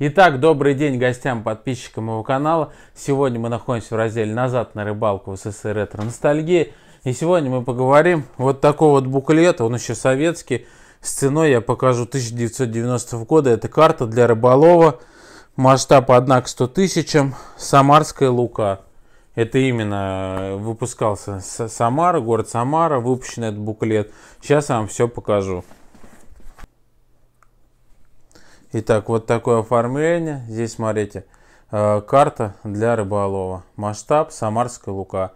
Итак, добрый день гостям, подписчикам моего канала. Сегодня мы находимся в разделе «Назад на рыбалку» в СССР Этро ностальгии. И сегодня мы поговорим вот такой вот буклет, он еще советский, с ценой я покажу 1990 года. Это карта для рыболова, масштаб 1 к 100 тысячам, Самарская лука. Это именно выпускался Самара, город Самара, выпущен этот буклет. Сейчас я вам все покажу. Итак, вот такое оформление. Здесь, смотрите, карта для рыболова. Масштаб Самарская лука.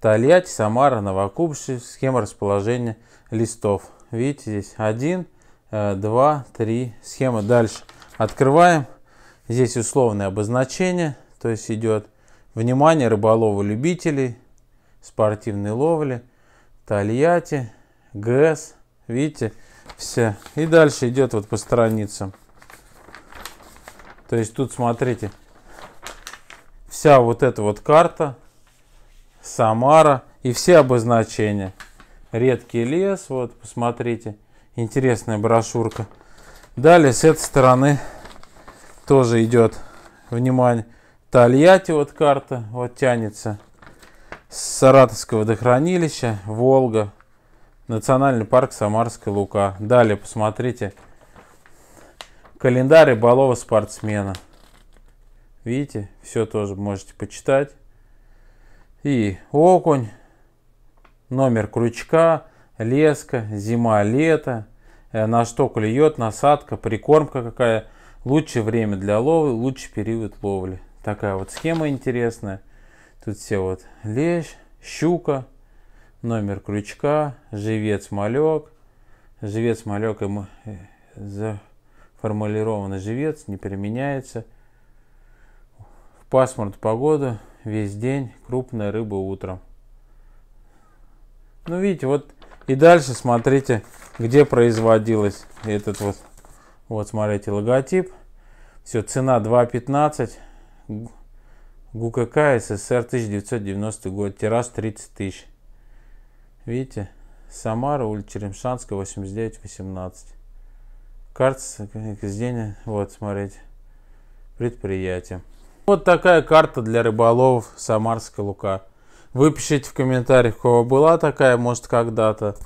Тольятти, Самара, Новокубыши. Схема расположения листов. Видите, здесь 1, 2, 3. Схема. Дальше открываем. Здесь условное обозначение. То есть идет внимание рыболову-любителей, спортивной ловли. Тольятти, ГЭС. Видите, все. И дальше идет вот по страницам. То есть тут, смотрите, вся вот эта вот карта, Самара и все обозначения. Редкий лес, вот, посмотрите, интересная брошюрка. Далее с этой стороны тоже идет, внимание, Тольятти, вот карта, вот тянется. Саратовское водохранилище, Волга, национальный парк Самарская лука. Далее, посмотрите. Календарь рыболова спортсмена. Видите, все тоже можете почитать. И окунь, номер крючка, леска, зима, лето, на что клюет, насадка, прикормка какая, лучшее время для ловли, лучший период ловли. Такая вот схема интересная. Тут все вот лещ, щука, номер крючка, живец-малек. Живец-малек ему за... Формулированный живец, не применяется. В пасмурную погоду, весь день, крупная рыба утром. Ну, видите, вот и дальше смотрите, где производилось этот вот. Вот, смотрите, логотип. Все, цена 2,15. ГУКК СССР 1990 год. Тираж 30 тысяч. Видите, Самара, улица Черемшанская, 89-18. Карта здесь, вот, смотрите, предприятие. Вот такая карта для рыболовов Самарская лука. Вы пишите в комментариях, у кого была такая, может, когда-то,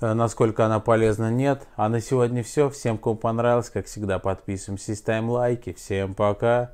насколько она полезна, нет. А на сегодня все. Всем, кому понравилось, как всегда, подписываемся и ставим лайки. Всем пока!